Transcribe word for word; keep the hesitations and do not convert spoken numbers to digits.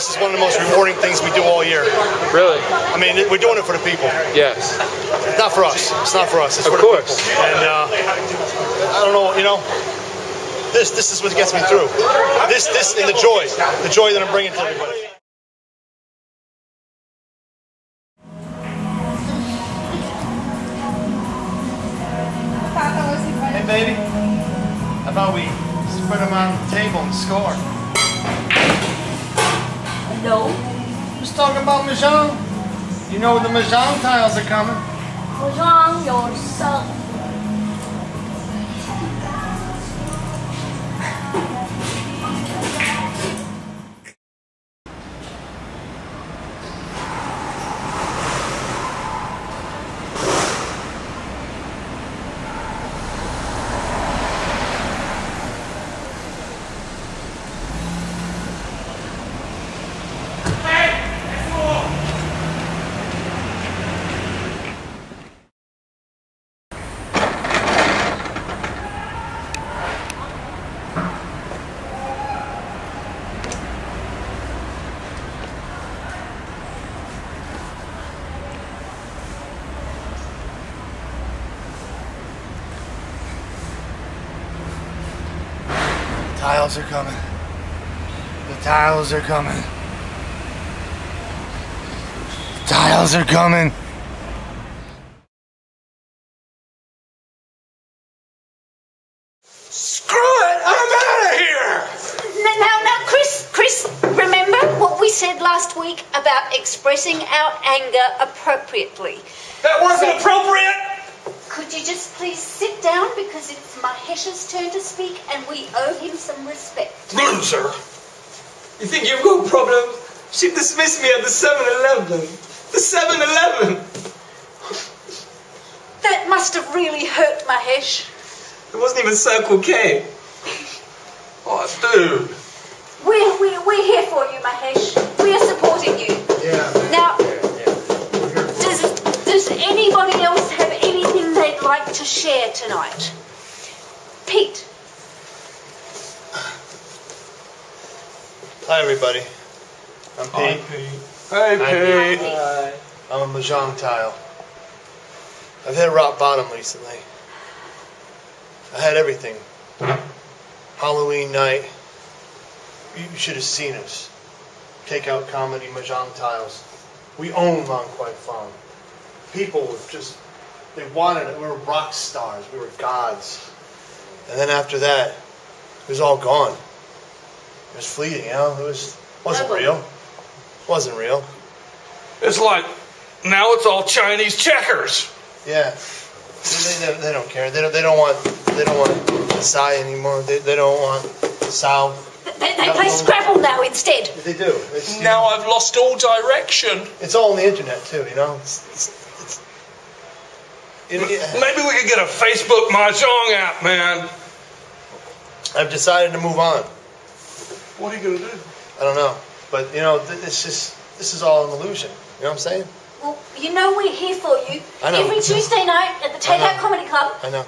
this is one of the most rewarding things we do all year. Really? I mean, we're doing it for the people. Yes. It's not for us. It's not for us. It's for the people. Of course. And uh, I don't know, you know, this this is what gets me through. This this and the joy, the joy that I'm bringing to everybody. Hey, baby. How about we spread them on the table and score? No. Just talking about mahjong. You know the mahjong tiles are coming. Mahjong yourself. The tiles are coming. The tiles are coming. The tiles are coming. Screw it! I'm out of here! Now, now, now, Chris, Chris, remember what we said last week about expressing our anger appropriately? That wasn't appropriate! Could you just please sit down, because it's Mahesh's turn to speak and we owe him some respect. Loser! You think you've got problems? She dismissed me at the seven eleven. The seven eleven! That must have really hurt Mahesh. It wasn't even Circle K. Oh, dude. We're, we're, we're here for you, Mahesh. We're supporting you. Yeah. Now, yeah, yeah. Does, does anybody else have they'd like to share tonight? Pete. Hi everybody. I'm Pete. Hi Pete. Hey Pete. Hi. I'm a mahjong tile. I've hit rock bottom recently. I had everything. Halloween night. You should have seen us. Take Out Comedy Mahjong Tiles. We own Lan Kwai Fong. People were just... they wanted it. We were rock stars. We were gods. And then after that, it was all gone. It was fleeting, you know? It was, wasn't real. It wasn't real. It's like, now it's all Chinese checkers. Yeah. They, they, they don't care. They don't, they don't want They don't want Sai anymore. They, they don't want Sao. They, they play Scrabble now instead. They do. It's, now I've lost all direction. It's all on the internet, too, you know? It's... it's It, yeah. Maybe we could get a Facebook mahjong app, man. I've decided to move on. What are you going to do? I don't know. But, you know, this is, this is all an illusion. You know what I'm saying? Well, you know we're here for you. I know. Every Tuesday night at the Take Out Comedy Club. I know.